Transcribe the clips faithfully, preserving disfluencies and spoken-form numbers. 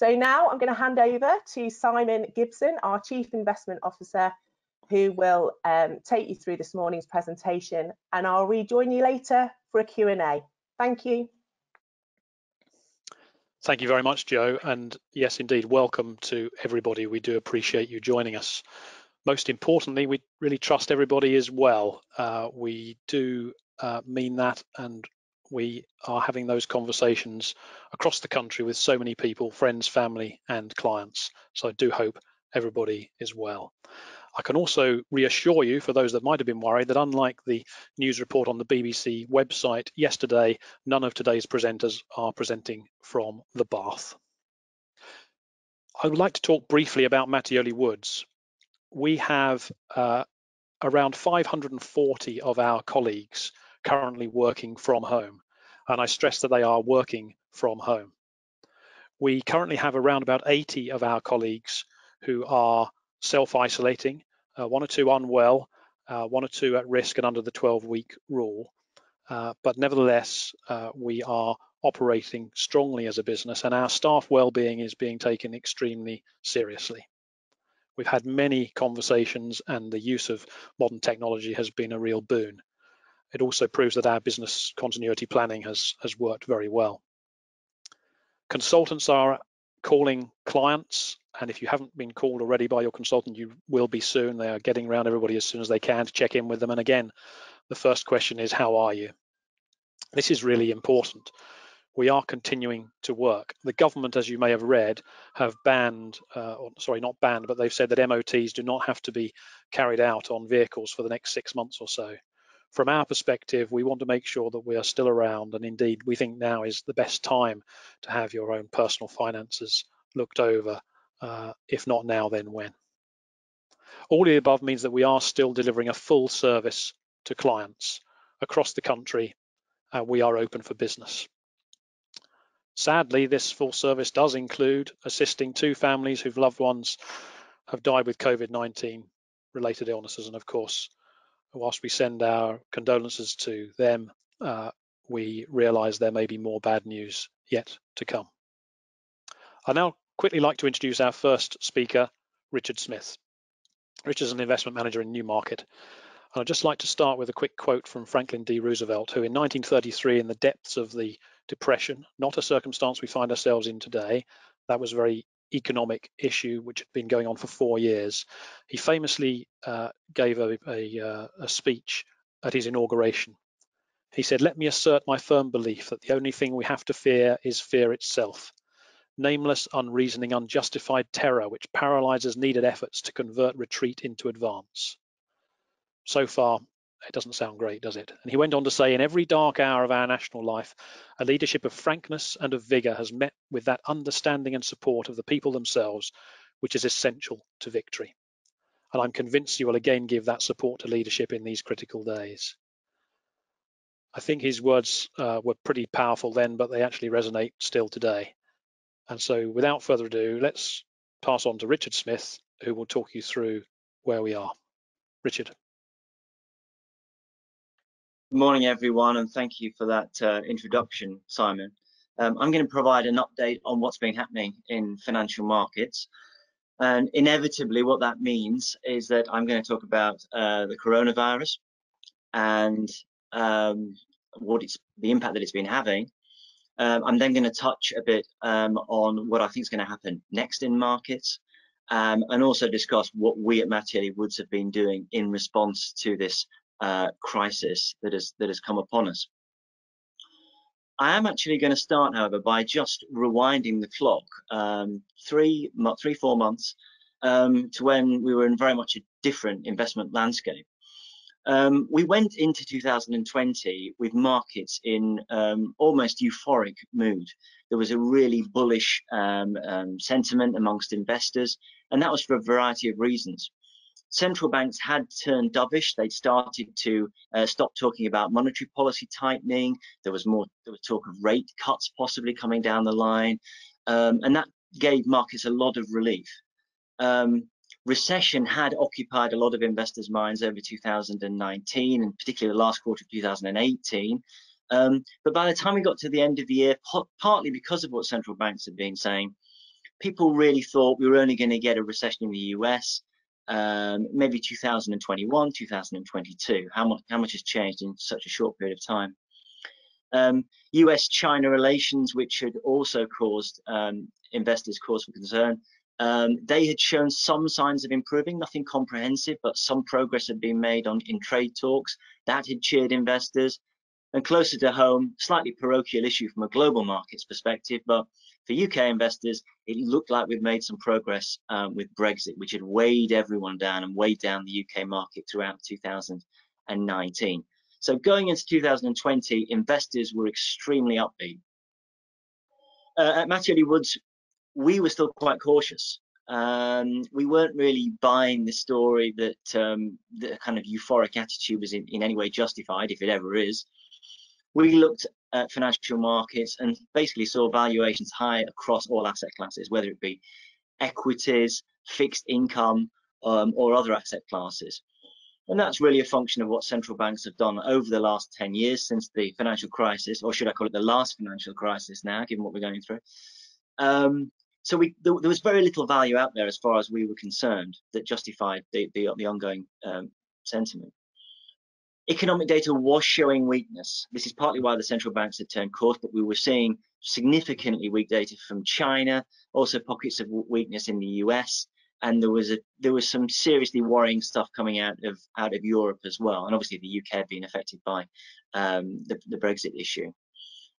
So now I'm going to hand over to Simon Gibson, our Chief Investment Officer, who will um, take you through this morning's presentation, and I'll rejoin you later for a Q and A. Thank you. Thank you very much, Jo, and yes, indeed, welcome to everybody. We do appreciate you joining us. Most importantly, we really trust everybody is well. Uh, we do uh, mean that, and we are having those conversations across the country with so many people, friends, family, and clients. So I do hope everybody is well. I can also reassure you, for those that might have been worried, that unlike the news report on the B B C website yesterday, none of today's presenters are presenting from the Bath. I would like to talk briefly about Mattioli Woods. We have uh, around five hundred forty of our colleagues currently working from home, and I stress that they are working from home. We currently have around about eighty of our colleagues who are self-isolating, uh, one or two unwell, uh, one or two at risk and under the twelve-week rule. Uh, but nevertheless, uh, we are operating strongly as a business, and our staff well-being is being taken extremely seriously. We've had many conversations, and the use of modern technology has been a real boon. It also proves that our business continuity planning has, has worked very well. Consultants are calling clients, and if you haven't been called already by your consultant, you will be soon. They are getting around everybody as soon as they can to check in with them. And again, the first question is, how are you? This is really important. We are continuing to work. The government, as you may have read, have banned, uh, or, sorry, not banned, but they've said that M O Ts do not have to be carried out on vehicles for the next six months or so. From our perspective, we want to make sure that we are still around, and indeed we think now is the best time to have your own personal finances looked over, uh, if not now, then when. All of the above means that we are still delivering a full service to clients across the country. Uh, we are open for business. Sadly, this full service does include assisting two families whose loved ones have died with COVID nineteen related illnesses, and of course, whilst we send our condolences to them, uh, we realise there may be more bad news yet to come. I'd now quickly like to introduce our first speaker, Richard Smith. Richard's an investment manager in Newmarket. And I'd just like to start with a quick quote from Franklin D. Roosevelt, who in nineteen thirty-three, in the depths of the Depression, not a circumstance we find ourselves in today, that was a very economic issue which had been going on for four years. He famously uh, gave a, a, a speech at his inauguration. He said, "Let me assert my firm belief that the only thing we have to fear is fear itself. Nameless, unreasoning, unjustified terror which paralyzes needed efforts to convert retreat into advance." So far, it doesn't sound great, does it? And he went on to say, "In every dark hour of our national life, a leadership of frankness and of vigour has met with that understanding and support of the people themselves, which is essential to victory." And I'm convinced you will again give that support to leadership in these critical days. I think his words uh, were pretty powerful then, but they actually resonate still today. And so without further ado, let's pass on to Richard Smith, who will talk you through where we are. Richard. Good morning, everyone, and thank you for that uh, introduction, Simon. Um, I'm going to provide an update on what's been happening in financial markets. And inevitably, what that means is that I'm going to talk about uh, the coronavirus and um, what it's, the impact that it's been having. Um, I'm then going to touch a bit um, on what I think is going to happen next in markets, um, and also discuss what we at Mattioli Woods have been doing in response to this Uh, crisis that has that has come upon us. I am actually going to start, however, by just rewinding the clock um, three, three, four months um, to when we were in very much a different investment landscape. Um, we went into two thousand twenty with markets in um, almost euphoric mood. There was a really bullish um, um, sentiment amongst investors, and that was for a variety of reasons. Central banks had turned dovish. They'd started to uh, stop talking about monetary policy tightening. There was more there was talk of rate cuts possibly coming down the line, um, and that gave markets a lot of relief. Um, recession had occupied a lot of investors' minds over two thousand nineteen, and particularly the last quarter of two thousand eighteen. Um, but by the time we got to the end of the year, partly because of what central banks had been saying, people really thought we were only going to get a recession in the U S, um, maybe two thousand twenty-one, two thousand twenty-two. How much, how much has changed in such a short period of time? Um, U S China relations, which had also caused um, investors cause for concern, um, they had shown some signs of improving, nothing comprehensive, but some progress had been made on in trade talks. That had cheered investors. And closer to home, slightly parochial issue from a global markets perspective, but for U K investors, it looked like we've made some progress um, with Brexit, which had weighed everyone down and weighed down the U K market throughout two thousand nineteen. So going into two thousand twenty, investors were extremely upbeat. Uh, at Mattioli Woods, we were still quite cautious. Um, we weren't really buying the story that um, the kind of euphoric attitude was in, in any way justified, if it ever is. We looked at financial markets and basically saw valuations high across all asset classes, whether it be equities, fixed income, um, or other asset classes. And that's really a function of what central banks have done over the last ten years since the financial crisis, or should I call it the last financial crisis now, given what we're going through. Um, so we, there, there was very little value out there as far as we were concerned that justified the, the, the ongoing um, sentiment. Economic data was showing weakness. This is partly why the central banks had turned course, but we were seeing significantly weak data from China, also pockets of weakness in the U S, and there was a there was some seriously worrying stuff coming out of out of Europe as well, and obviously the U K being affected by um, the, the Brexit issue.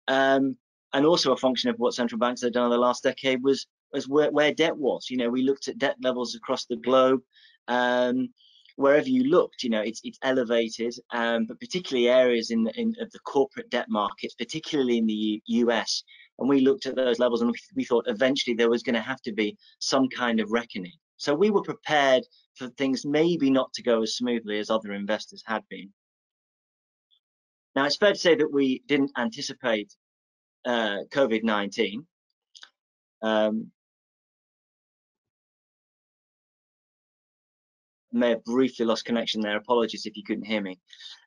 Um, and also a function of what central banks had done in the last decade was was where, where debt was. You know, we looked at debt levels across the globe. Um, Wherever you looked, you know, it's it's elevated, um, but particularly areas in the, in of the corporate debt markets, particularly in the U S, and we looked at those levels and we thought eventually there was going to have to be some kind of reckoning. So we were prepared for things maybe not to go as smoothly as other investors had been. Now, it's fair to say that we didn't anticipate uh, COVID nineteen. Um, may have briefly lost connection there. Apologies if you couldn't hear me.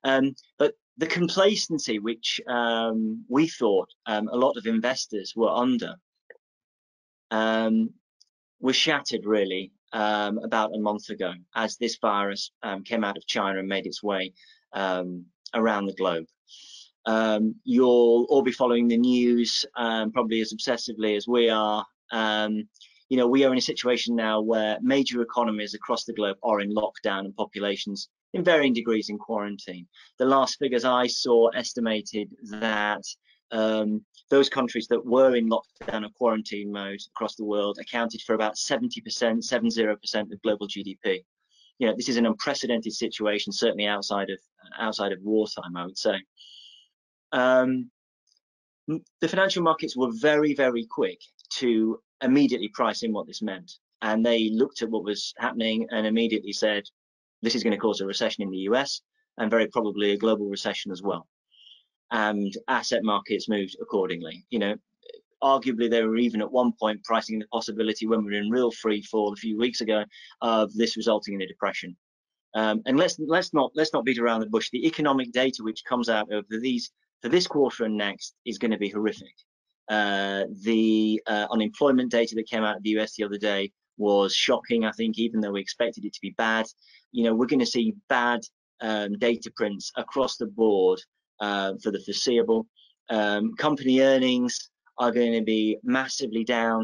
Um, but the complacency which um, we thought um, a lot of investors were under um, was shattered really um, about a month ago as this virus um, came out of China and made its way um, around the globe. Um, you'll all be following the news um, probably as obsessively as we are. Um, You know, we are in a situation now where major economies across the globe are in lockdown and populations in varying degrees in quarantine. The last figures I saw estimated that um, those countries that were in lockdown or quarantine mode across the world accounted for about seventy percent, seventy percent of global G D P. You know, this is an unprecedented situation, certainly outside of outside of wartime, I would say. Um, the financial markets were very, very quick to immediately price in what this meant, and they looked at what was happening and immediately said this is going to cause a recession in the U S and very probably a global recession as well, and asset markets moved accordingly. You know, arguably they were even at one point pricing the possibility, when we were in real free fall a few weeks ago, of this resulting in a depression. Um, and let's let's not let's not beat around the bush. The economic data which comes out of these for this quarter and next is going to be horrific. Uh, the uh, unemployment data that came out of the U S the other day was shocking, I think, even though we expected it to be bad. You know, we're going to see bad um, data prints across the board uh, for the foreseeable. Um, company earnings are going to be massively down.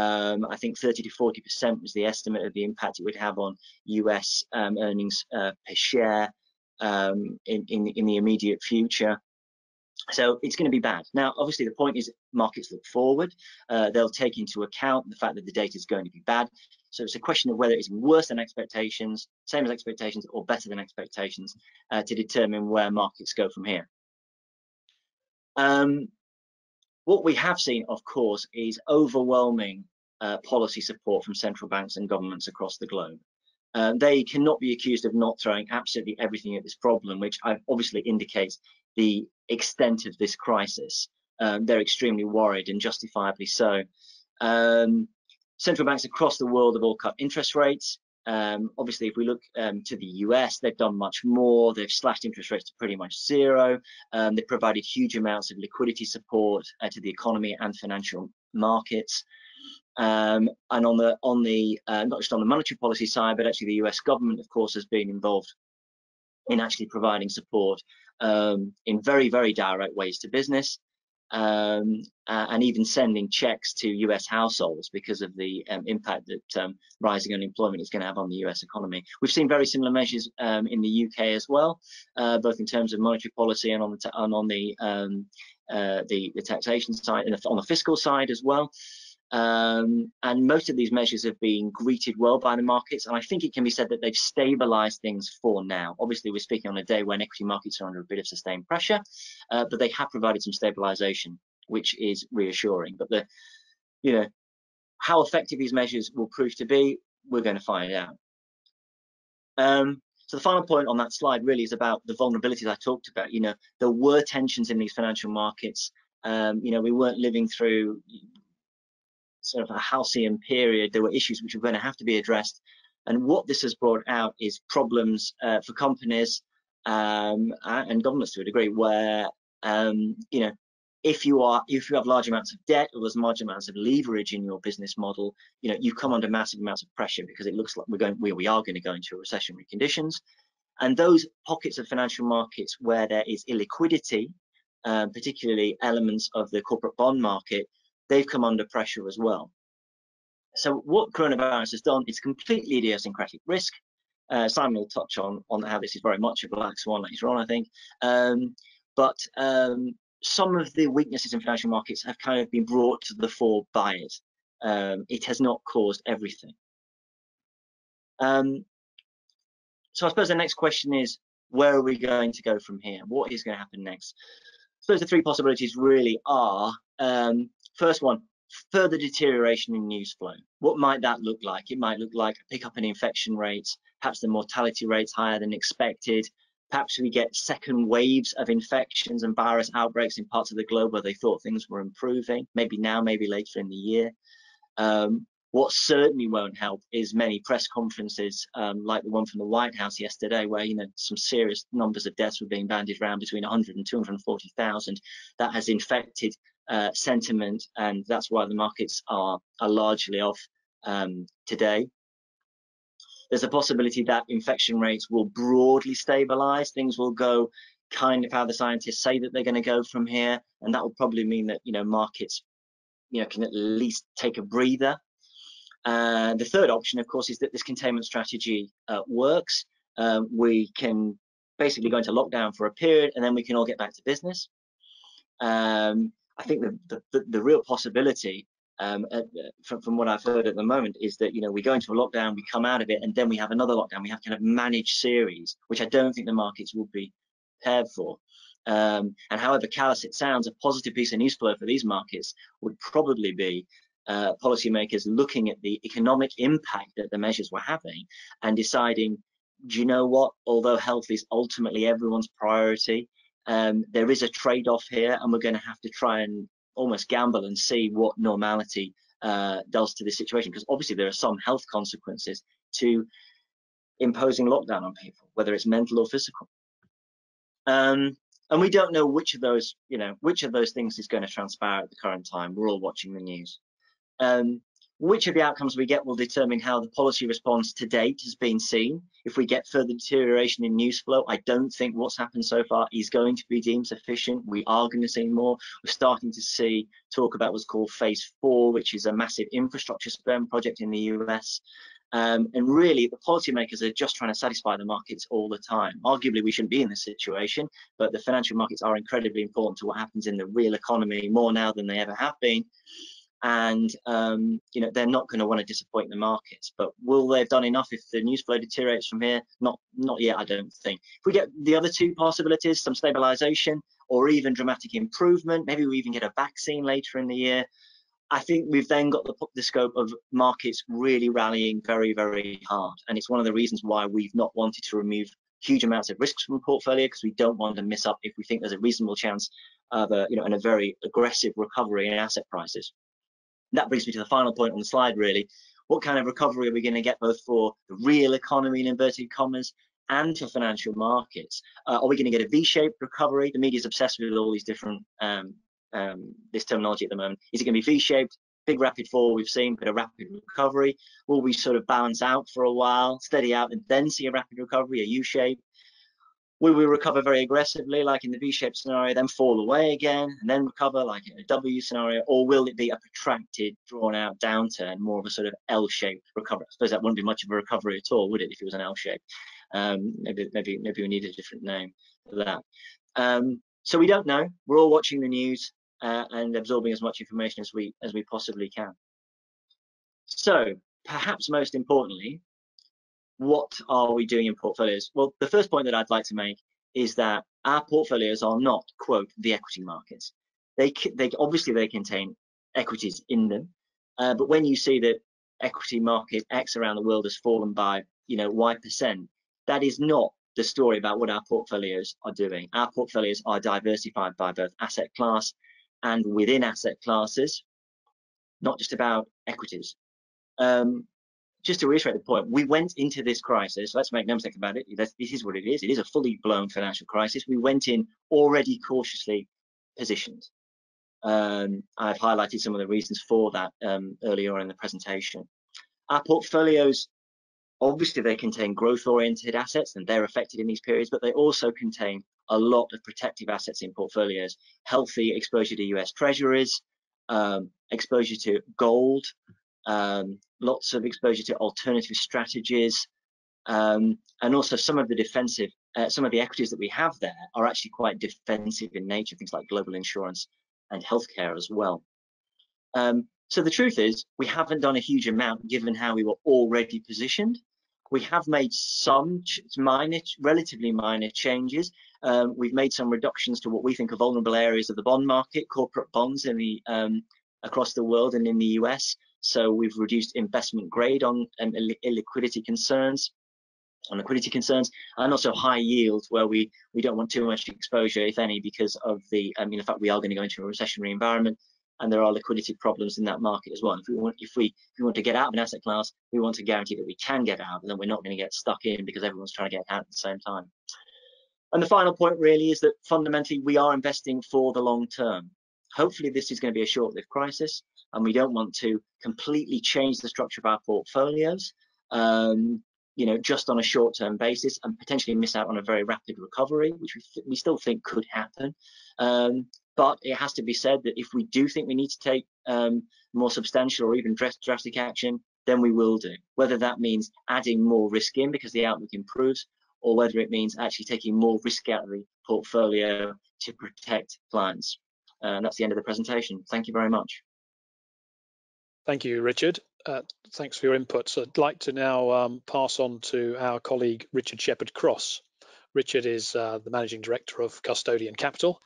Um, I think thirty to forty percent was the estimate of the impact it would have on U S um, earnings uh, per share um, in, in, in the immediate future. So it's going to be bad. Now, obviously, the point is markets look forward. Uh, they'll take into account the fact that the data is going to be bad. So it's a question of whether it's worse than expectations, same as expectations, or better than expectations uh, to determine where markets go from here. Um, what we have seen, of course, is overwhelming uh, policy support from central banks and governments across the globe. Uh, they cannot be accused of not throwing absolutely everything at this problem, which obviously indicates the extent of this crisis. Um, they're extremely worried, and justifiably so. Um, central banks across the world have all cut interest rates. Um, obviously, if we look um, to the U S, they've done much more. They've slashed interest rates to pretty much zero. Um, they've provided huge amounts of liquidity support uh, to the economy and financial markets. Um, and on the on the uh, not just on the monetary policy side, but actually the U S government, of course, has been involved in actually providing support um, in very, very direct ways to business, um, uh, and even sending checks to U S households because of the um, impact that um, rising unemployment is going to have on the U S economy. We've seen very similar measures um, in the U K as well, uh, both in terms of monetary policy and on the ta and on the um, uh, the, the taxation side and on the fiscal side as well. Um, and most of these measures have been greeted well by the markets, and I think it can be said that they've stabilized things for now. Obviously, we're speaking on a day when equity markets are under a bit of sustained pressure, uh, but they have provided some stabilization, which is reassuring. But the, you know, how effective these measures will prove to be, we're going to find out. Um, So the final point on that slide really is about the vulnerabilities I talked about. You know, there were tensions in these financial markets. Um, you know, we weren't living through sort of a halcyon period. There were issues which were going to have to be addressed, and what this has brought out is problems uh, for companies um, and governments to a degree, where um, you know, if you are if you have large amounts of debt or there's large amounts of leverage in your business model, you know, you come under massive amounts of pressure because it looks like we're going we we are going to go into recessionary conditions. And those pockets of financial markets where there is illiquidity, uh, particularly elements of the corporate bond market, they've come under pressure as well. So what coronavirus has done is completely idiosyncratic risk. Uh, Simon will touch on, on how this is very much a black swan later on, I think. Um, but um, some of the weaknesses in financial markets have kind of been brought to the fore by it. Um, it has not caused everything. Um, so I suppose the next question is, where are we going to go from here? What is going to happen next? I suppose the three possibilities really are, um, first one, further deterioration in news flow. What might that look like? It might look like a pickup in infection rates, perhaps the mortality rate's higher than expected. Perhaps we get second waves of infections and virus outbreaks in parts of the globe where they thought things were improving, maybe now, maybe later in the year. Um, what certainly won't help is many press conferences um, like the one from the White House yesterday, where, you know, some serious numbers of deaths were being bandied around between one hundred and two hundred forty thousand. That has infected Uh, sentiment, and that's why the markets are are largely off um, today. There's a possibility that infection rates will broadly stabilize. Things will go kind of how the scientists say that they're going to go from here, and that will probably mean that, you know, markets, you know, can at least take a breather. Uh, the third option, of course, is that this containment strategy uh, works. Uh, we can basically go into lockdown for a period, and then we can all get back to business. Um, I think the, the, the real possibility um, uh, from, from what I've heard at the moment is that, you know, we go into a lockdown, we come out of it, and then we have another lockdown. We have kind of managed series, which I don't think the markets will be prepared for. Um, and however callous it sounds, a positive piece of news flow for these markets would probably be uh, policymakers looking at the economic impact that the measures were having and deciding, do you know what, although health is ultimately everyone's priority, Um, there is a trade-off here, and we're going to have to try and almost gamble and see what normality uh, does to this situation, because obviously there are some health consequences to imposing lockdown on people, whether it's mental or physical. Um, and we don't know which of those, you know, which of those things is going to transpire at the current time. We're all watching the news. Um, which of the outcomes we get will determine how the policy response to date has been seen. If we get further deterioration in news flow, I don't think what's happened so far is going to be deemed sufficient. We are going to see more. We're starting to see talk about what's called phase four, which is a massive infrastructure spend project in the U S. Um, and really, the policymakers are just trying to satisfy the markets all the time. Arguably, we shouldn't be in this situation, but the financial markets are incredibly important to what happens in the real economy, more now than they ever have been. And um, you know, they're not going to want to disappoint the markets. But will they have done enough if the news flow deteriorates from here? Not, not yet, I don't think. If we get the other two possibilities, some stabilisation or even dramatic improvement, maybe we even get a vaccine later in the year, I think we've then got the, the scope of markets really rallying very, very hard. And it's one of the reasons why we've not wanted to remove huge amounts of risks from the portfolio, because we don't want to miss up if we think there's a reasonable chance of a, you know, and a very aggressive recovery in asset prices. That brings me to the final point on the slide, really. What kind of recovery are we going to get both for the real economy, in inverted commas, and for financial markets? Uh, are we going to get a V-shaped recovery? The media is obsessed with all these different, um, um, this terminology at the moment. Is it going to be V-shaped, big rapid fall we've seen, but a rapid recovery. Will we sort of balance out for a while, steady out, and then see a rapid recovery, a U shape? Will we recover very aggressively, like in the V shape scenario, then fall away again, and then recover, like in a W scenario? Or will it be a protracted, drawn-out downturn, more of a sort of L shaped recovery? I suppose that wouldn't be much of a recovery at all, would it, if it was an L shape? Um, maybe, maybe, maybe we need a different name for that. Um, so we don't know. We're all watching the news uh, and absorbing as much information as we as we possibly can. So perhaps most importantly, what are we doing in portfolios? Well, the first point that I'd like to make is that our portfolios are not, quote, the equity markets. They, they obviously they contain equities in them, uh, but when you see that equity market X around the world has fallen by, you know, Y percent, that is not the story about what our portfolios are doing. Our portfolios are diversified by both asset class and within asset classes, not just about equities. Um, Just to reiterate the point, we went into this crisis, let's make no mistake about it, this is what it is, it is a fully blown financial crisis. We went in already cautiously positioned. Um, I've highlighted some of the reasons for that um, earlier on in the presentation. Our portfolios, obviously they contain growth-oriented assets and they're affected in these periods, but they also contain a lot of protective assets in portfolios, healthy exposure to U S treasuries, um, exposure to gold, um, lots of exposure to alternative strategies, um, and also some of the defensive, uh, some of the equities that we have there are actually quite defensive in nature, things like global insurance and healthcare as well. Um, so the truth is, we haven't done a huge amount given how we were already positioned. We have made some minor, relatively minor changes. Um, we've made some reductions to what we think are vulnerable areas of the bond market, corporate bonds in the um, across the world and in the U S. So we've reduced investment grade on and illiquidity concerns, on liquidity concerns, and also high yield, where we we don't want too much exposure, if any, because of the I mean, in fact, we are going to go into a recessionary environment, and there are liquidity problems in that market as well. And if we want, if we if we want to get out of an asset class, we want to guarantee that we can get out, and then we're not going to get stuck in because everyone's trying to get out at the same time. And the final point really is that fundamentally we are investing for the long term. Hopefully, this is going to be a short-lived crisis, and we don't want to completely change the structure of our portfolios, um, you know, just on a short-term basis and potentially miss out on a very rapid recovery, which we, th we still think could happen. Um, but it has to be said that if we do think we need to take um, more substantial or even drastic action, then we will do. Whether that means adding more risk in because the outlook improves, or whether it means actually taking more risk out of the portfolio to protect clients. Uh, and that's the end of the presentation. Thank you very much. Thank you, Richard. Uh, thanks for your input. So I'd like to now um, pass on to our colleague, Richard Shepherd-Cross. Richard is uh, the Managing Director of Custodian Capital,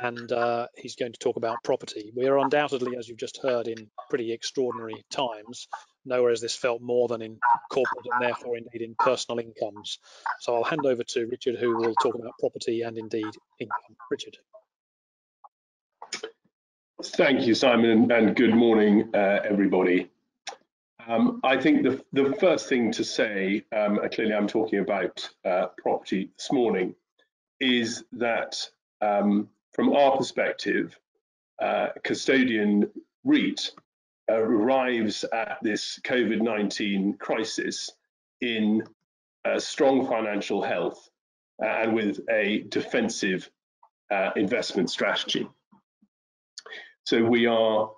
and uh, he's going to talk about property. We are undoubtedly, as you've just heard, in pretty extraordinary times. Nowhere has this felt more than in corporate and therefore indeed in personal incomes. So I'll hand over to Richard, who will talk about property and indeed income. Richard. Thank you, Simon, and good morning, uh, everybody. Um, I think the, the first thing to say, um, and clearly I'm talking about uh, property this morning, is that um, from our perspective, uh, Custodian REIT uh, arrives at this COVID nineteen crisis in uh, strong financial health and with a defensive uh, investment strategy. So we are,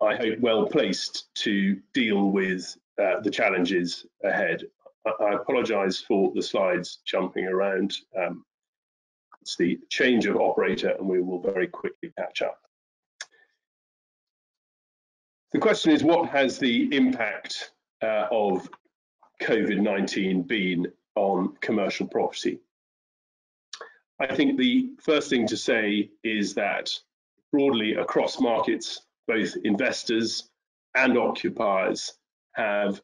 I hope, well placed to deal with uh, the challenges ahead. I, I apologise for the slides jumping around. Um, it's the change of operator, and we will very quickly catch up. The question is, what has the impact uh, of COVID nineteen been on commercial property? I think the first thing to say is that broadly across markets, both investors and occupiers have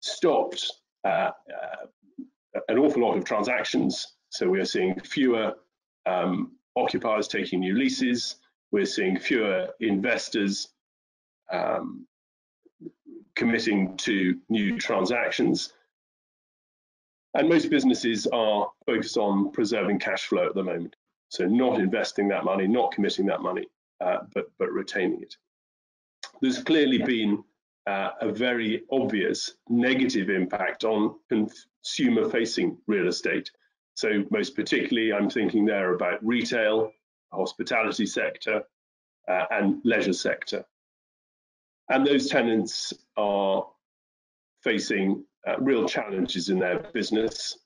stopped uh, uh, an awful lot of transactions. So we are seeing fewer um, occupiers taking new leases. We're seeing fewer investors um, committing to new transactions. And most businesses are focused on preserving cash flow at the moment. So not investing that money, not committing that money, uh, but, but retaining it. there's clearly been uh, a very obvious negative impact on consumer-facing real estate. So most particularly, I'm thinking there about retail, hospitality sector, uh, and leisure sector. And those tenants are facing uh, real challenges in their business.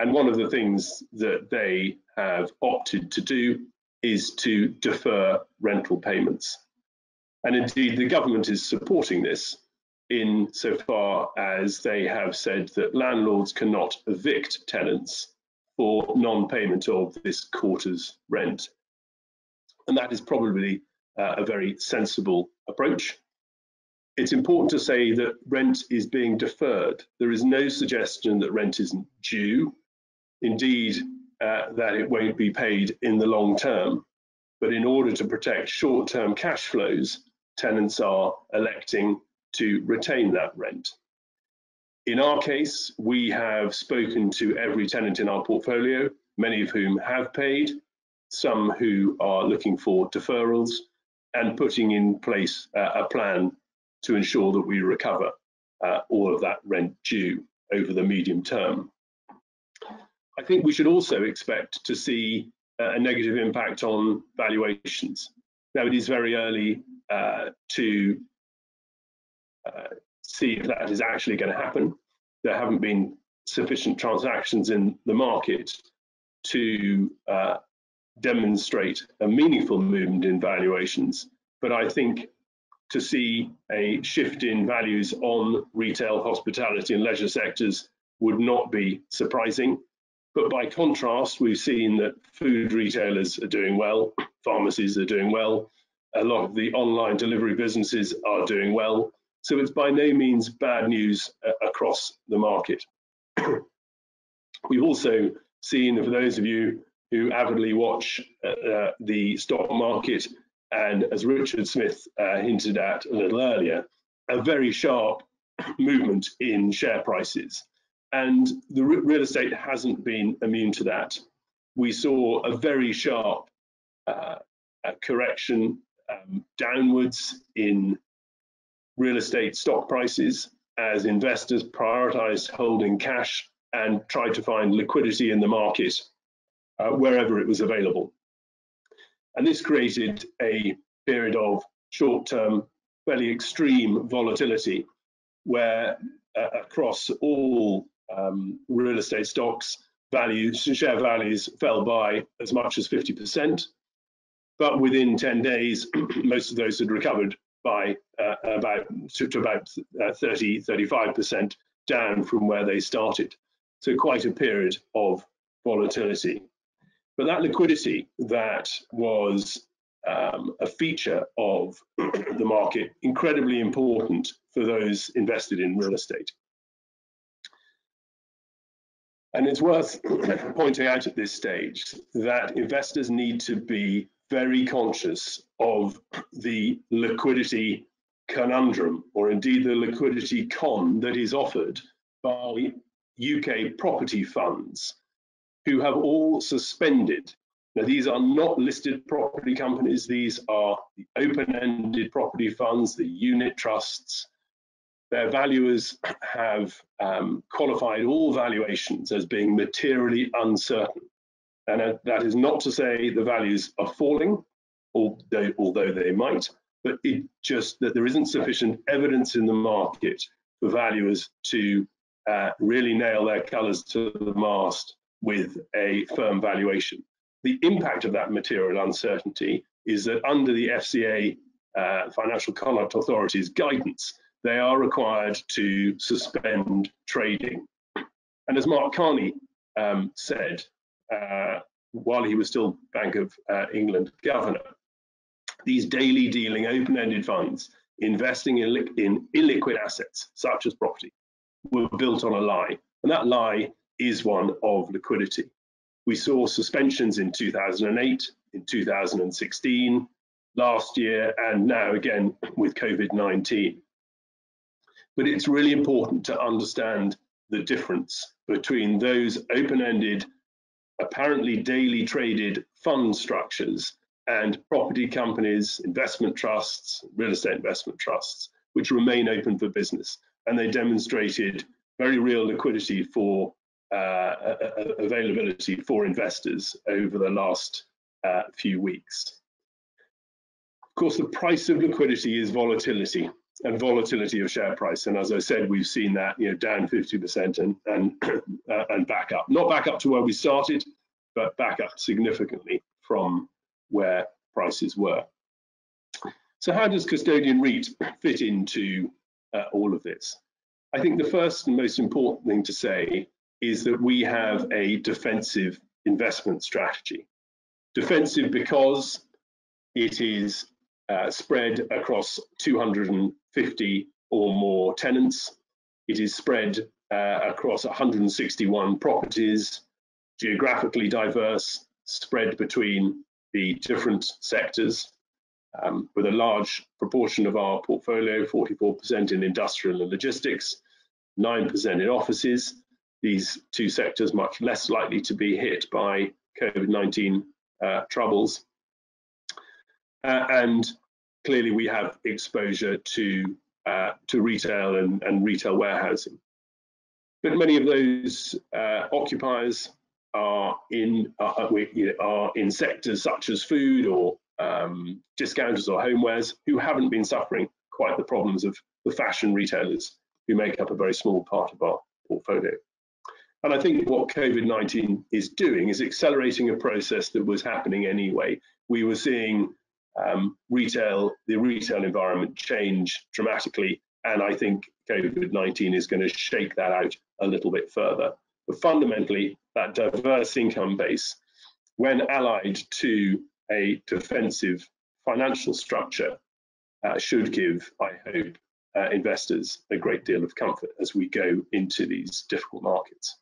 And one of the things that they have opted to do is to defer rental payments. And indeed, the government is supporting this insofar as they have said that landlords cannot evict tenants for non-payment of this quarter's rent. And that is probably uh, a very sensible approach. It's important to say that rent is being deferred. There is no suggestion that rent isn't due. Indeed, uh, that it won't be paid in the long term. But in order to protect short-term cash flows, tenants are electing to retain that rent. In our case, we have spoken to every tenant in our portfolio, many of whom have paid, some who are looking for deferrals, and putting in place uh, a plan to ensure that we recover uh, all of that rent due over the medium term. I think we should also expect to see uh, a negative impact on valuations. Now, it is very early uh, to uh, see if that is actually going to happen. There haven't been sufficient transactions in the market to uh, demonstrate a meaningful movement in valuations, but I think to see a shift in values on retail, hospitality and leisure sectors would not be surprising. But by contrast, we've seen that food retailers are doing well, pharmacies are doing well, a lot of the online delivery businesses are doing well. So it's by no means bad news across the market. We've also seen, for those of you who avidly watch uh, the stock market, and as Richard Smith uh, hinted at a little earlier, a very sharp movement in share prices. And the real estate hasn't been immune to that. We saw a very sharp uh, correction um, downwards in real estate stock prices as investors prioritized holding cash and tried to find liquidity in the market uh, wherever it was available. And this created a period of short-term, fairly extreme volatility, where uh, across all um, real estate stocks, values, share values fell by as much as fifty percent. But within ten days, most of those had recovered by uh, about to, to about uh, thirty, thirty-five percent down from where they started. So quite a period of volatility. But that liquidity that was um, a feature of the market, incredibly important for those invested in real estate. And it's worth pointing out at this stage that investors need to be very conscious of the liquidity conundrum, or indeed the liquidity con that is offered by U K property funds, who have all suspended. Now, these are not listed property companies. These are the open-ended property funds, the unit trusts. Their valuers have um, qualified all valuations as being materially uncertain. And uh, that is not to say the values are falling, although, although they might, but it just that there isn't sufficient evidence in the market for valuers to uh, really nail their colours to the mast with a firm valuation. The impact of that material uncertainty is that under the F C A, uh, Financial Conduct Authority's guidance, they are required to suspend trading. And as Mark Carney um, said, uh, while he was still Bank of uh, England governor, these daily dealing open-ended funds investing in, in illiquid assets, such as property, were built on a lie. And that lie is one of liquidity. We saw suspensions in two thousand eight, in two thousand sixteen, last year, and now again with COVID nineteen. But it's really important to understand the difference between those open-ended, apparently daily traded fund structures and property companies, investment trusts, real estate investment trusts, which remain open for business. And they demonstrated very real liquidity for uh, availability for investors over the last uh, few weeks. Of course, the price of liquidity is volatility, and volatility of share price. And as I said, we've seen that, you know, down fifty percent and and, uh, and back up, not back up to where we started, but back up significantly from where prices were. So how does Custodian REIT fit into uh, all of this? I think the first and most important thing to say is that we have a defensive investment strategy. Defensive because it is uh, spread across two hundred fifty or more tenants. It is spread uh, across one hundred sixty-one properties, geographically diverse, spread between the different sectors, um, with a large proportion of our portfolio, forty-four percent in industrial and logistics, nine percent in offices, these two sectors much less likely to be hit by COVID nineteen uh, troubles. Uh, and clearly we have exposure to, uh, to retail and, and retail warehousing. But many of those uh, occupiers are in uh, we, you know, are in sectors such as food or um, discounters or homewares who haven't been suffering quite the problems of the fashion retailers who make up a very small part of our portfolio. And I think what COVID nineteen is doing is accelerating a process that was happening anyway. We were seeing um, retail, the retail environment change dramatically, and I think COVID nineteen is going to shake that out a little bit further. But fundamentally, that diverse income base, when allied to a defensive financial structure, uh, should give, I hope, uh, investors a great deal of comfort as we go into these difficult markets.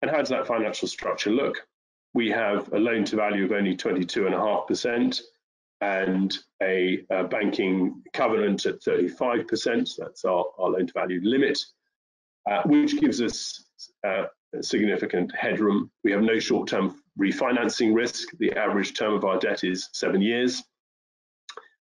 And how does that financial structure look? We have a loan to value of only twenty-two point five percent and a, a banking covenant at thirty-five percent. That's our, our loan to value limit, uh, which gives us Uh, significant headroom. We have no short-term refinancing risk. The average term of our debt is seven years.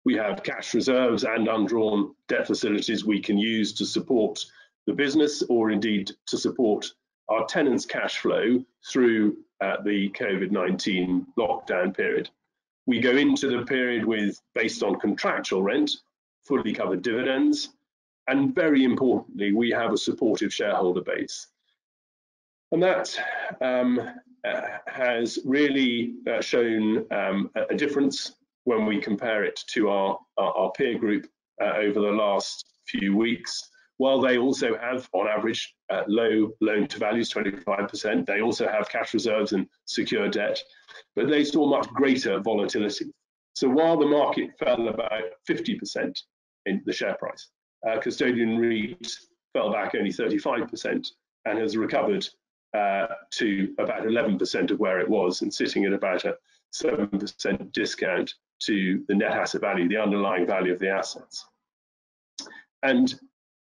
We have cash reserves and undrawn debt facilities we can use to support the business or indeed to support our tenants' cash flow through uh, the COVID nineteen lockdown period. We go into the period with, based on contractual rent, fully covered dividends, and very importantly, we have a supportive shareholder base. And that um, uh, has really uh, shown um, a, a difference when we compare it to our, our, our peer group uh, over the last few weeks. While they also have, on average, uh, low loan to values, twenty-five percent, they also have cash reserves and secure debt, but they saw much greater volatility. So while the market fell about fifty percent in the share price, uh, Custodian REIT fell back only thirty-five percent and has recovered Uh, to about eleven percent of where it was, and sitting at about a seven percent discount to the net asset value, the underlying value of the assets. And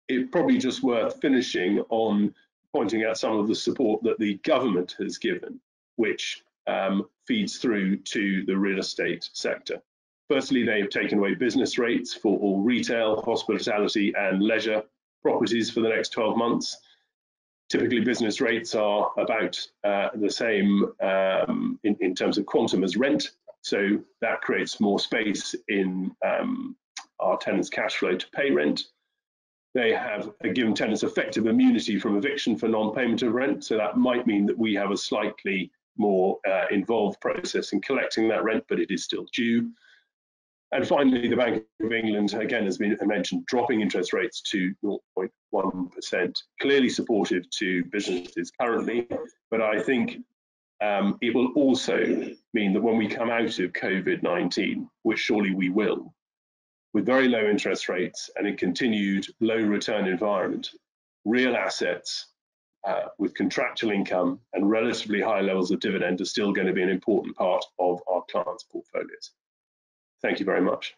it's probably just worth finishing on pointing out some of the support that the government has given, which um, feeds through to the real estate sector. Firstly, they have taken away business rates for all retail, hospitality and leisure properties for the next twelve months. Typically, business rates are about uh, the same um, in, in terms of quantum as rent, so that creates more space in um, our tenants' cash flow to pay rent. They have given tenants effective immunity from eviction for non-payment of rent, so that might mean that we have a slightly more uh, involved process in collecting that rent, but it is still due. And finally, the Bank of England, again, has been mentioned, dropping interest rates to zero point one percent, clearly supportive to businesses currently. But I think um, it will also mean that when we come out of COVID nineteen, which surely we will, with very low interest rates and a continued low return environment, real assets uh, with contractual income and relatively high levels of dividend are still going to be an important part of our clients' portfolios. Thank you very much.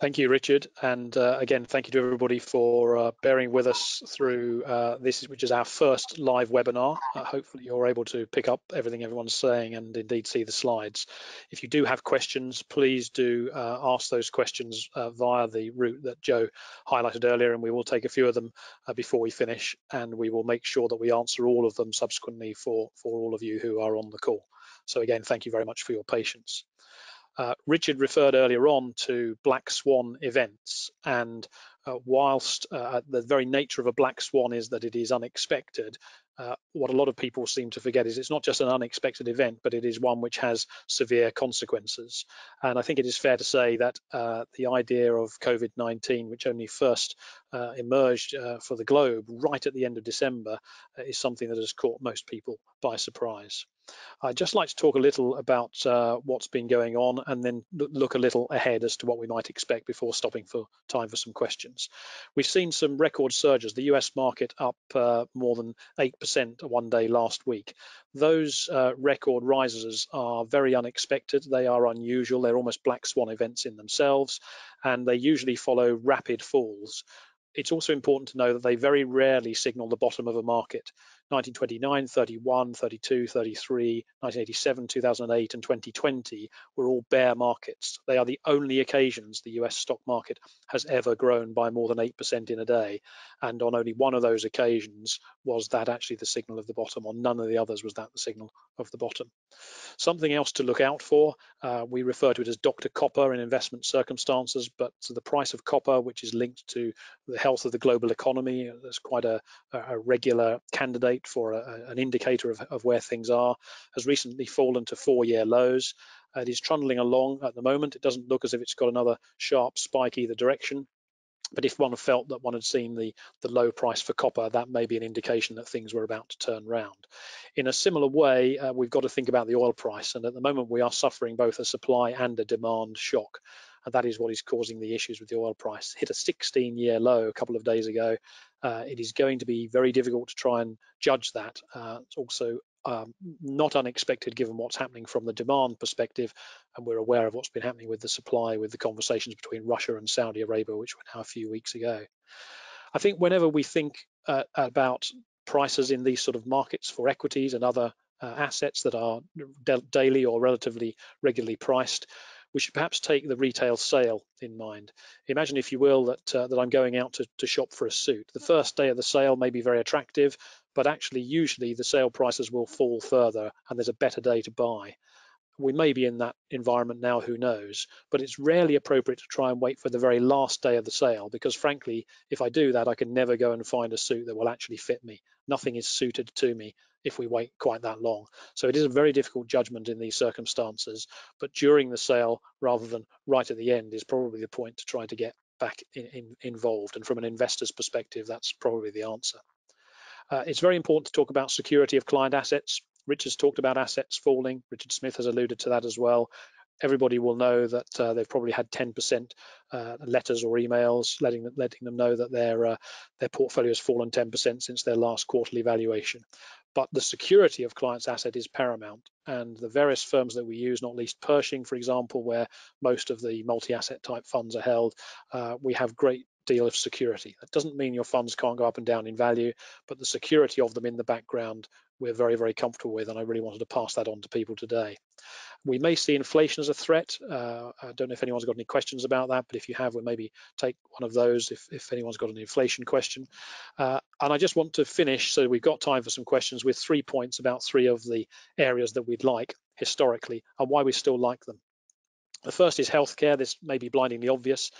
Thank you, Richard. And uh, again, thank you to everybody for uh, bearing with us through uh, this, which is our first live webinar. Uh, hopefully you're able to pick up everything everyone's saying and indeed see the slides. If you do have questions, please do uh, ask those questions uh, via the route that Joe highlighted earlier, and we will take a few of them uh, before we finish, and we will make sure that we answer all of them subsequently for, for all of you who are on the call. So again, thank you very much for your patience. Uh, Richard referred earlier on to black swan events, and uh, whilst uh, the very nature of a black swan is that it is unexpected, uh, what a lot of people seem to forget is it's not just an unexpected event, but it is one which has severe consequences. And I think it is fair to say that uh, the idea of COVID nineteen, which only first uh, emerged uh, for the globe right at the end of December, uh, is something that has caught most people by surprise. I'd just like to talk a little about uh, what's been going on, and then look a little ahead as to what we might expect before stopping for time for some questions. We've seen some record surges, the U S market up uh, more than eight percent one day last week. Those uh, record rises are very unexpected. They are unusual. They're almost black swan events in themselves, and they usually follow rapid falls. It's also important to know that they very rarely signal the bottom of a market. nineteen twenty-nine, thirty-one, thirty-two, thirty-three, nineteen eighty-seven, two thousand eight, and twenty twenty were all bear markets. They are the only occasions the U S stock market has ever grown by more than eight percent in a day. And on only one of those occasions was that actually the signal of the bottom. On none of the others was that the signal of the bottom. Something else to look out for, uh, we refer to it as Doctor Copper in investment circumstances, but so the price of copper, which is linked to the health of the global economy, that's quite a, a regular candidate for a, an indicator of, of where things are, has recently fallen to four-year lows. It is trundling along at the moment. It doesn't look as if it's got another sharp spike either direction, but if one felt that one had seen the, the low price for copper, that may be an indication that things were about to turn round. In a similar way, uh, we've got to think about the oil price, and at the moment we are suffering both a supply and a demand shock. And that is what is causing the issues with the oil price. Hit a sixteen-year low a couple of days ago. Uh, it is going to be very difficult to try and judge that. Uh, it's also um, not unexpected given what's happening from the demand perspective, and we're aware of what's been happening with the supply, with the conversations between Russia and Saudi Arabia, which were now a few weeks ago. I think whenever we think uh, about prices in these sort of markets for equities and other uh, assets that are daily or relatively regularly priced, we should perhaps take the retail sale in mind. Imagine, if you will, that uh, that I'm going out to, to shop for a suit. The first day of the sale may be very attractive, but actually usually the sale prices will fall further and there's a better day to buy. We may be in that environment now, who knows, but it's rarely appropriate to try and wait for the very last day of the sale, because frankly, if I do that, I can never go and find a suit that will actually fit me. Nothing is suited to me if we wait quite that long. So it is a very difficult judgment in these circumstances, but during the sale rather than right at the end is probably the point to try to get back in, in, involved. And from an investor's perspective, that's probably the answer. Uh, it's very important to talk about security of client assets. Richard's talked about assets falling. Richard Smith has alluded to that as well. Everybody will know that uh, they've probably had ten percent uh, letters or emails letting, letting them know that their, uh, their portfolio has fallen ten percent since their last quarterly valuation. But the security of clients' asset is paramount, and the various firms that we use, not least Pershing, for example, where most of the multi-asset type funds are held, uh, we have great deal of security. That doesn't mean your funds can't go up and down in value, but the security of them in the background we're very, very comfortable with, and I really wanted to pass that on to people today. We may see inflation as a threat. Uh, I don't know if anyone's got any questions about that, but if you have, we'll maybe take one of those if, if anyone's got an inflation question. Uh, and I just want to finish, so we've got time for some questions, with three points about three of the areas that we'd like historically and why we still like them. The first is healthcare. This may be blindingly obvious,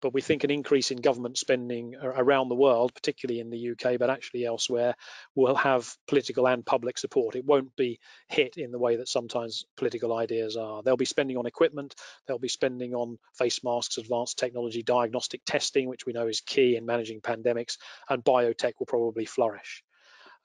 but we think an increase in government spending around the world, particularly in the U K, but actually elsewhere, will have political and public support. It won't be hit in the way that sometimes political ideas are. They'll be spending on equipment. They'll be spending on face masks, advanced technology, diagnostic testing, which we know is key in managing pandemics, and biotech will probably flourish.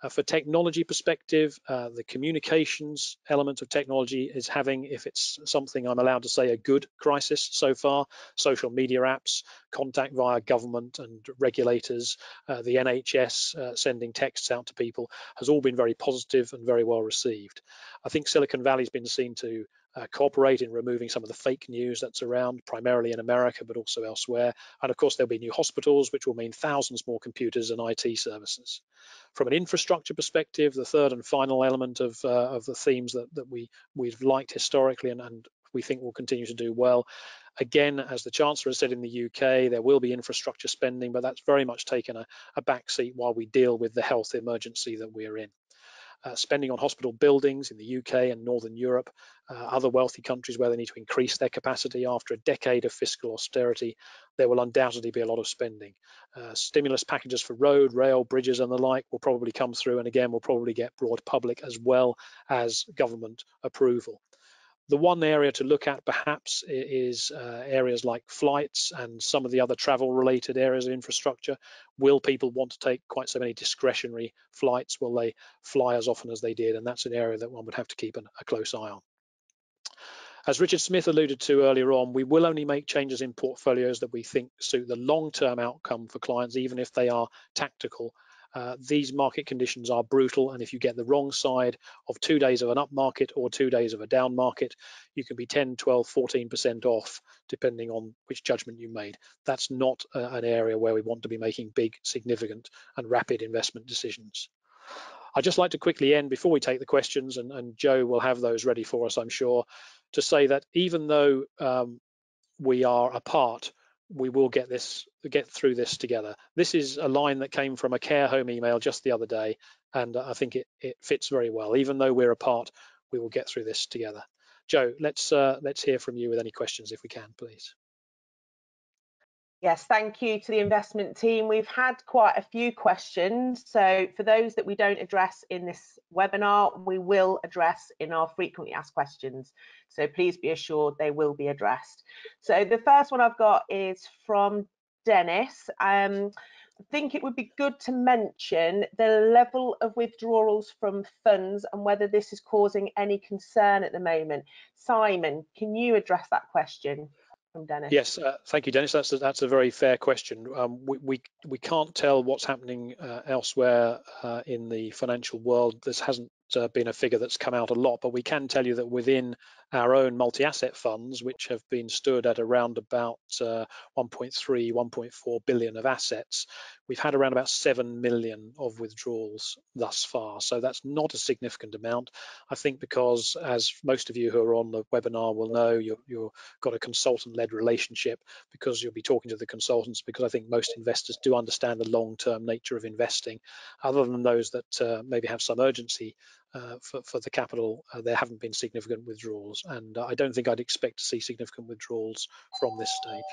Uh, for technology perspective, uh, the communications element of technology is having, if it's something I'm allowed to say, a good crisis so far. Social media apps, contact via government and regulators, uh, the N H S uh, sending texts out to people has all been very positive and very well received. I think Silicon Valley's been seen to uh, cooperate in removing some of the fake news that's around, primarily in America, but also elsewhere. And of course, there'll be new hospitals, which will mean thousands more computers and I T services. From an infrastructure perspective, the third and final element of, uh, of the themes that, that we, we've liked historically and, and we think will continue to do well. Again, as the Chancellor has said in the U K, there will be infrastructure spending, but that's very much taken a, a backseat while we deal with the health emergency that we're in. Uh, spending on hospital buildings in the U K and Northern Europe, uh, other wealthy countries where they need to increase their capacity after a decade of fiscal austerity, there will undoubtedly be a lot of spending. Uh, stimulus packages for road, rail, bridges and the like will probably come through, and again, we'll probably get broad public as well as government approval. The one area to look at perhaps is uh, areas like flights and some of the other travel related areas of infrastructure. Will people want to take quite so many discretionary flights? Will they fly as often as they did? And that's an area that one would have to keep an, a close eye on. As Richard Smith alluded to earlier on, we will only make changes in portfolios that we think suit the long-term outcome for clients, even if they are tactical. Uh, these market conditions are brutal, and if you get the wrong side of two days of an up market or two days of a down market, you can be ten, twelve, fourteen percent off, depending on which judgment you made. That's not uh, an area where we want to be making big, significant and rapid investment decisions. I'd just like to quickly end before we take the questions, and, and Joe will have those ready for us, I'm sure, to say that even though um, we are apart, we will get this get through this together. This is a line that came from a care home email just the other day, and I think it, it fits very well. Even though we're apart, we will get through this together. Joe, let's uh, let's hear from you with any questions if we can, please. Yes, thank you to the investment team. We've had quite a few questions, so for those that we don't address in this webinar, we will address in our frequently asked questions. So please be assured they will be addressed. So the first one I've got is from Dennis. Um, I think it would be good to mention the level of withdrawals from funds and whether this is causing any concern at the moment. Simon, can you address that question? Dennis. Yes, uh, thank you, Dennis. That's a, that's a very fair question. Um, we, we we can't tell what's happening uh, elsewhere uh, in the financial world. This hasn't uh, been a figure that's come out a lot, but we can tell you that within our own multi-asset funds, which have been stood at around about uh, one point three, one point four billion of assets, we've had around about seven million of withdrawals thus far. So that's not a significant amount. I think because, as most of you who are on the webinar will know, you're, you've got a consultant-led relationship because you'll be talking to the consultants, because I think most investors do understand the long-term nature of investing. Other than those that uh, maybe have some urgency Uh, for, for the capital, uh, there haven't been significant withdrawals, and uh, I don't think I'd expect to see significant withdrawals from this stage.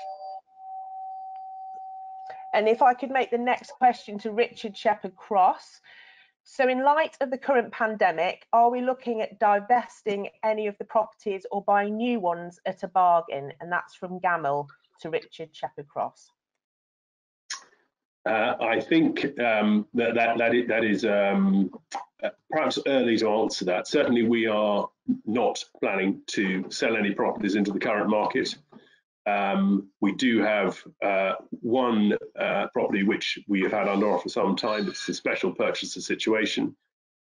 And if I could make the next question to Richard Shepherd-Cross. So in light of the current pandemic, are we looking at divesting any of the properties or buying new ones at a bargain? And that's from Gamel to Richard Shepherd-Cross. Uh, I think um, that, that, that is, that is um, Uh, perhaps early to answer that. Certainly we are not planning to sell any properties into the current market. Um, we do have uh, one uh, property which we have had under offer for some time. It's a special purchaser situation.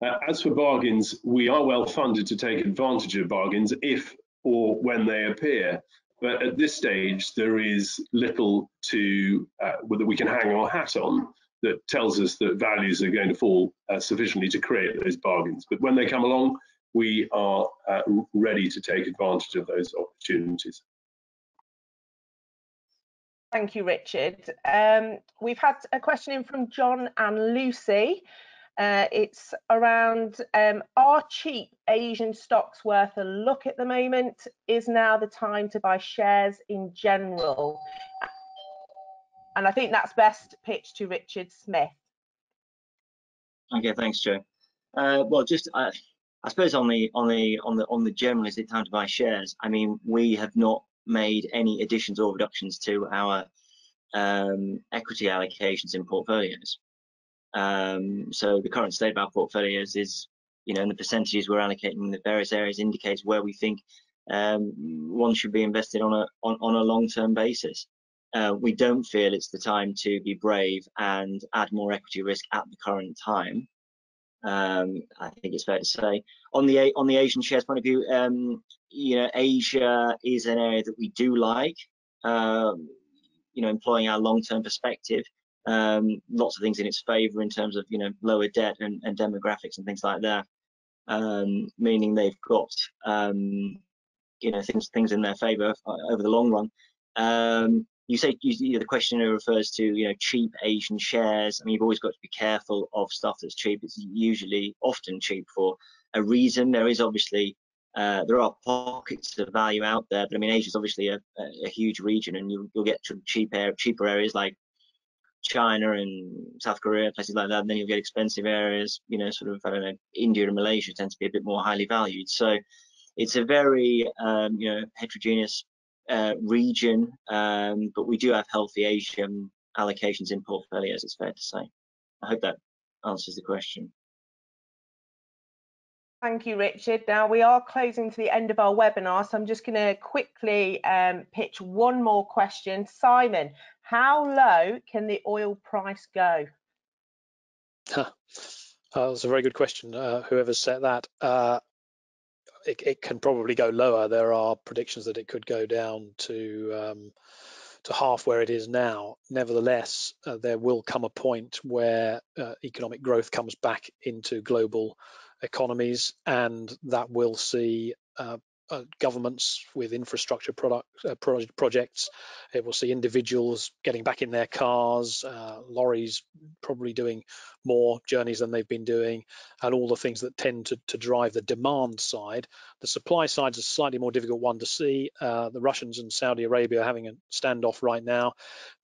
Uh, as for bargains, we are well funded to take advantage of bargains if or when they appear. But at this stage, there is little to uh, whether we can hang our hat on that tells us that values are going to fall uh, sufficiently to create those bargains. But when they come along, we are uh, ready to take advantage of those opportunities. Thank you, Richard. Um, we've had a question in from John and Lucy. Uh, it's around, um, are cheap Asian stocks worth a look at the moment? Is now the time to buy shares in general? And I think that's best pitched to Richard Smith. Okay, thanks, Joe. Uh, well, just uh, I suppose on the on the on the on the general, is it time to buy shares? I mean, we have not made any additions or reductions to our um, equity allocations in portfolios. Um, so the current state of our portfolios is, you know, and the percentages we're allocating in the various areas indicates where we think um, one should be invested on a on, on a long-term basis. Uh, we don't feel it's the time to be brave and add more equity risk at the current time. um, I think it's fair to say. On the on the Asian shares point of view, um, you know, Asia is an area that we do like, um, you know, employing our long-term perspective. Um, lots of things in its favour in terms of, you know, lower debt and, and demographics and things like that, um, meaning they've got, um, you know, things things in their favour over the long run. Um, you say you, you know, the questioner refers to, you know, cheap Asian shares. I mean, you've always got to be careful of stuff that's cheap. It's usually often cheap for a reason. There is obviously uh, there are pockets of value out there, but I mean, Asia's obviously a, a huge region, and you, you'll get to cheap air, cheaper areas like China and South Korea, places like that, and then you'll get expensive areas, you know, sort of, I don't know, India and Malaysia tend to be a bit more highly valued. So it's a very, um, you know, heterogeneous uh, region, um, but we do have healthy Asian allocations in portfolios, it's fair to say. I hope that answers the question. Thank you, Richard. Now we are closing to the end of our webinar, so I'm just going to quickly um, pitch one more question. Simon, how low can the oil price go? Huh. Uh, that's a very good question. Uh, whoever set that, uh, it, it can probably go lower. There are predictions that it could go down to um, to half where it is now. Nevertheless, uh, there will come a point where uh, economic growth comes back into global economies, and that will see uh, uh, governments with infrastructure product, uh, pro projects. It will see individuals getting back in their cars, uh, lorries probably doing more journeys than they've been doing, and all the things that tend to, to drive the demand side. The supply side is a slightly more difficult one to see. Uh, the Russians and Saudi Arabia are having a standoff right now.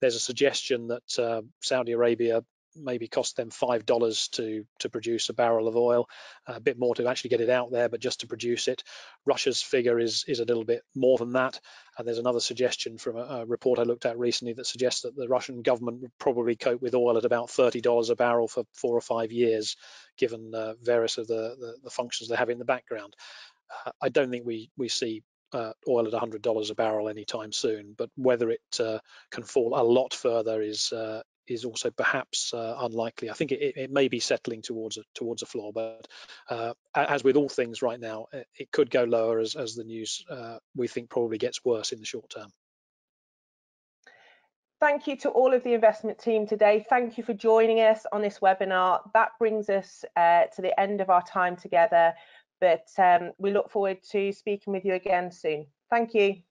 There's a suggestion that uh, Saudi Arabia maybe cost them five dollars to to produce a barrel of oil, a bit more to actually get it out there, but just to produce it. Russia's figure is is a little bit more than that, and there's another suggestion from a, a report I looked at recently that suggests that the Russian government would probably cope with oil at about thirty dollars a barrel for four or five years, given uh, various of the, the the functions they have in the background. Uh, I don't think we we see Uh, oil at one hundred dollars a barrel anytime soon, but whether it uh, can fall a lot further is uh, is also perhaps uh, unlikely. I think it, it may be settling towards a, towards a floor, but uh, as with all things right now, it could go lower as, as the news uh, we think probably gets worse in the short term. Thank you to all of the investment team today. Thank you for joining us on this webinar. That brings us uh, to the end of our time together. But um, we look forward to speaking with you again soon. Thank you.